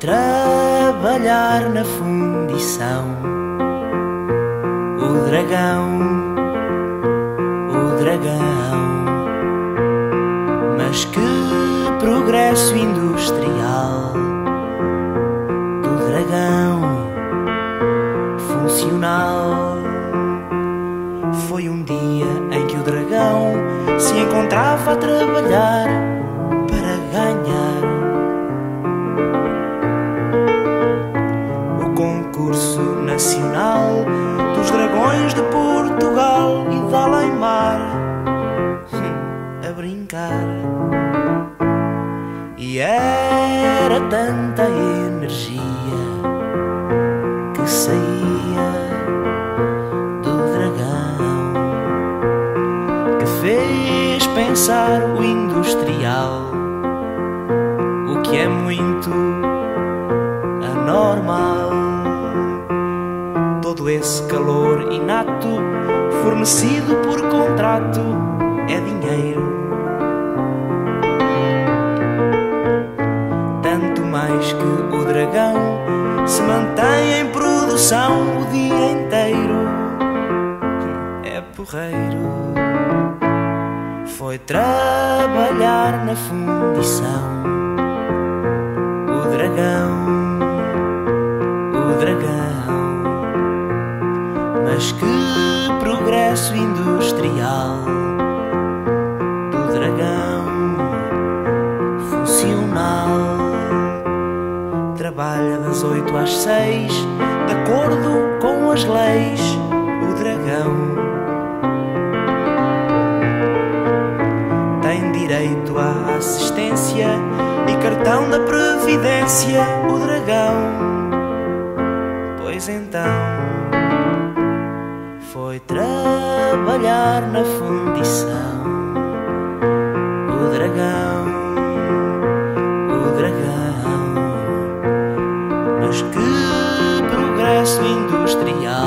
trabalhar na fundição. O dragão, o dragão. Mas que progresso industrial do dragão funcional. Foi um dia em que o dragão se encontrava a trabalhar para ganhar o concurso nacional dos dragões de Portugal e de além-mar, a brincar. E era tanta energia que saía fez pensar o industrial, o que é muito anormal. Todo esse calor inato, fornecido por contrato, é dinheiro. Tanto mais que o dragão se mantém em produção o dia inteiro. É porreiro. Foi trabalhar na fundição. O dragão, o dragão. Mas que progresso industrial do dragão funcional. Trabalha das 8 às 6, de acordo com as leis. O dragão tem direito à assistência e cartão da previdência, o dragão. Pois então, foi trabalhar na fundição. O dragão, o dragão. Mas que progresso industrial.